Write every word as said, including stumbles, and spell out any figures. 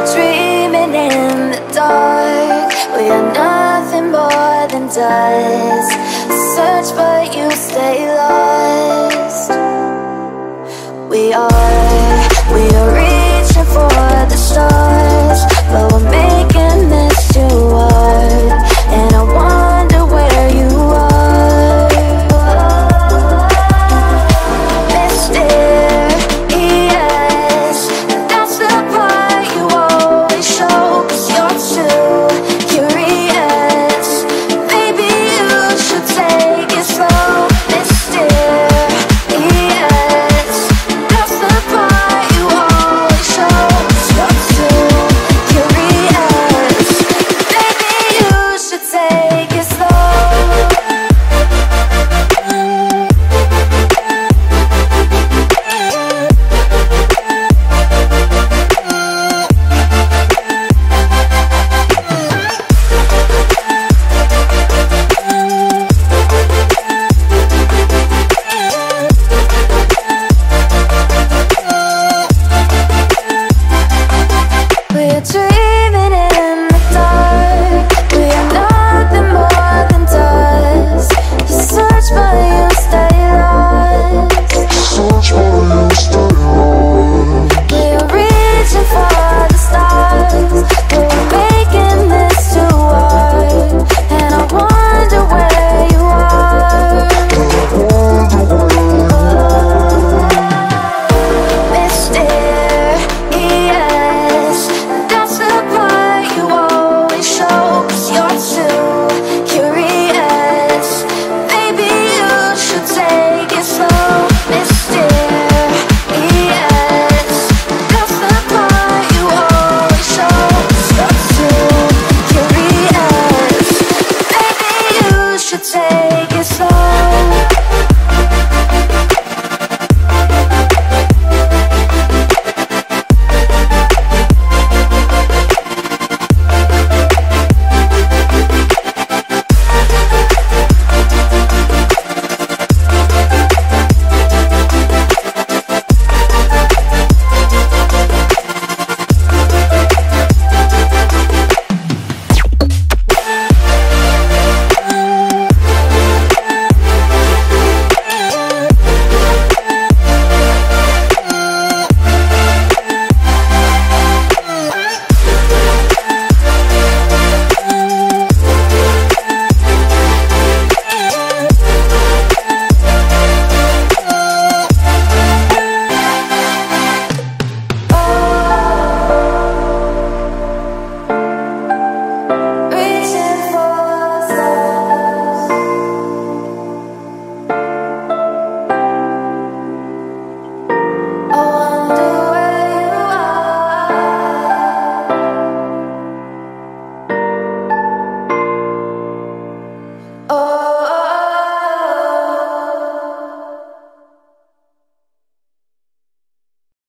we're dreaming in the dark. We are nothing more than dust. I search but you stay lost. We are, we are reaching for the stars, but we're making this too hard. And I wonder where you are. It's